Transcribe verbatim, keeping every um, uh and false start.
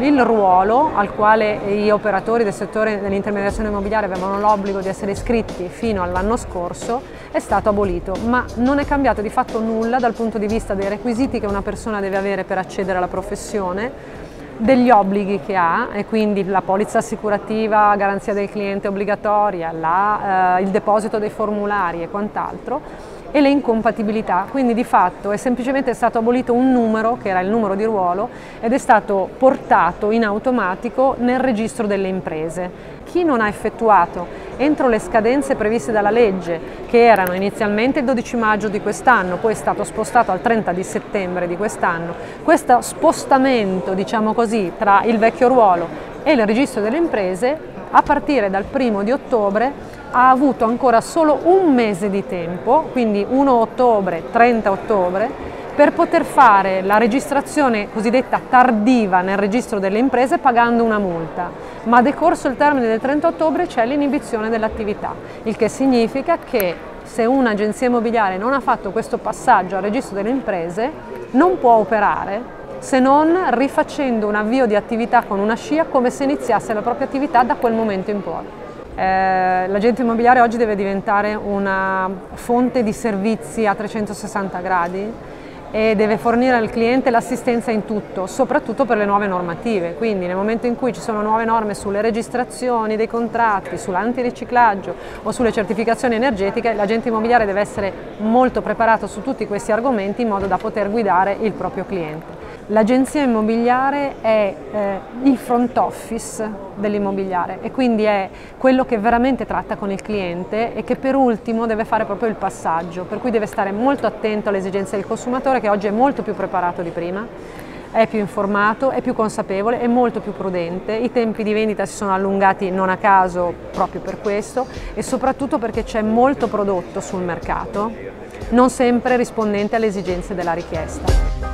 il ruolo al quale gli operatori del settore dell'intermediazione immobiliare avevano l'obbligo di essere iscritti fino all'anno scorso è stato abolito, ma non è cambiato di fatto nulla dal punto di vista dei requisiti che una persona deve avere per accedere alla professione, degli obblighi che ha, e quindi la polizza assicurativa a garanzia del cliente obbligatoria, la, eh, il deposito dei formulari e quant'altro, e le incompatibilità. Quindi di fatto è semplicemente stato abolito un numero che era il numero di ruolo ed è stato portato in automatico nel registro delle imprese. Chi non ha effettuato entro le scadenze previste dalla legge, che erano inizialmente il dodici maggio di quest'anno, poi è stato spostato al trenta di settembre di quest'anno, questo spostamento, diciamo così, tra il vecchio ruolo e il registro delle imprese, a partire dal primo di ottobre ha avuto ancora solo un mese di tempo, quindi primo ottobre, trenta ottobre, per poter fare la registrazione cosiddetta tardiva nel registro delle imprese pagando una multa, ma decorso il termine del trenta ottobre c'è l'inibizione dell'attività, il che significa che se un'agenzia immobiliare non ha fatto questo passaggio al registro delle imprese non può operare, se non rifacendo un avvio di attività con una scia come se iniziasse la propria attività da quel momento in poi. Eh, l'agente immobiliare oggi deve diventare una fonte di servizi a trecentosessanta gradi e deve fornire al cliente l'assistenza in tutto, soprattutto per le nuove normative. Quindi nel momento in cui ci sono nuove norme sulle registrazioni dei contratti, sull'antiriciclaggio o sulle certificazioni energetiche, l'agente immobiliare deve essere molto preparato su tutti questi argomenti in modo da poter guidare il proprio cliente. L'agenzia immobiliare è eh, il front office dell'immobiliare e quindi è quello che veramente tratta con il cliente e che per ultimo deve fare proprio il passaggio, per cui deve stare molto attento alle esigenze del consumatore, che oggi è molto più preparato di prima, è più informato, è più consapevole, è molto più prudente. I tempi di vendita si sono allungati non a caso proprio per questo e soprattutto perché c'è molto prodotto sul mercato, non sempre rispondente alle esigenze della richiesta.